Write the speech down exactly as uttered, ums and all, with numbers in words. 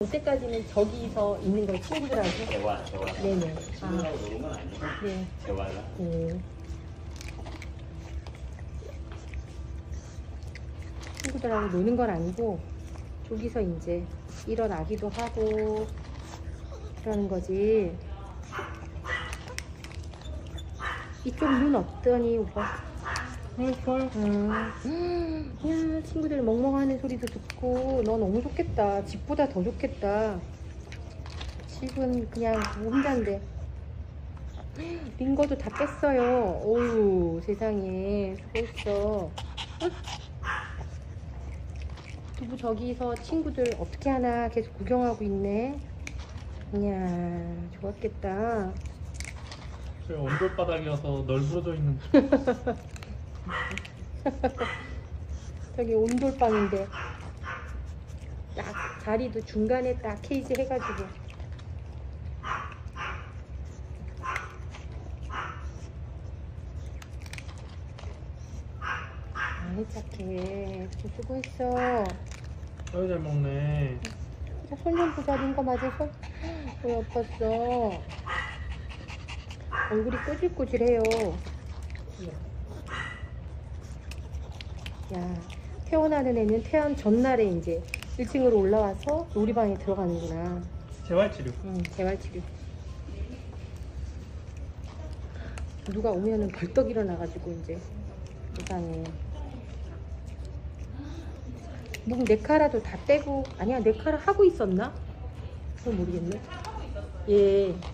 그때까지는 저기서 있는 걸 친구들하고 재활, 재활. 네네. 친구하고 노는 건 아니고 네. 재활. 네. 친구들하고 노는 건 아니고 저기서 이제 일어나기도 하고 그러는 거지. 이쪽 눈 없더니 오빠. 네, 별. 음. 야, 친구들 멍멍하는 소리도 듣고 너 너무 좋겠다. 집보다 더 좋겠다. 집은 그냥 혼자인데. 링거도 다 깼어요. 어우, 세상에. 수고했어. 응? 두부 저기서 친구들 어떻게 하나 계속 구경하고 있네. 이야, 좋았겠다. 저 온돌바닥이어서 널브러져 있는. 저기 온돌방인데 딱 자리도 중간에 딱 케이지 해가지고 아이 착해. 수고했어. 아유 잘 먹네. 손 좀 보자. 링거 맞을 손? 왜 아팠어? 얼굴이 꼬질꼬질해요. 야, 태어나는 애는 태어난 전날에 이제 일 층으로 올라와서 놀이방에 들어가는구나. 재활치료. 응, 재활치료. 누가 오면은 벌떡 일어나가지고 이제 세상에. 목 네카라도 다 떼고, 아니야, 네카라 하고 있었나? 그건 모르겠네. 예.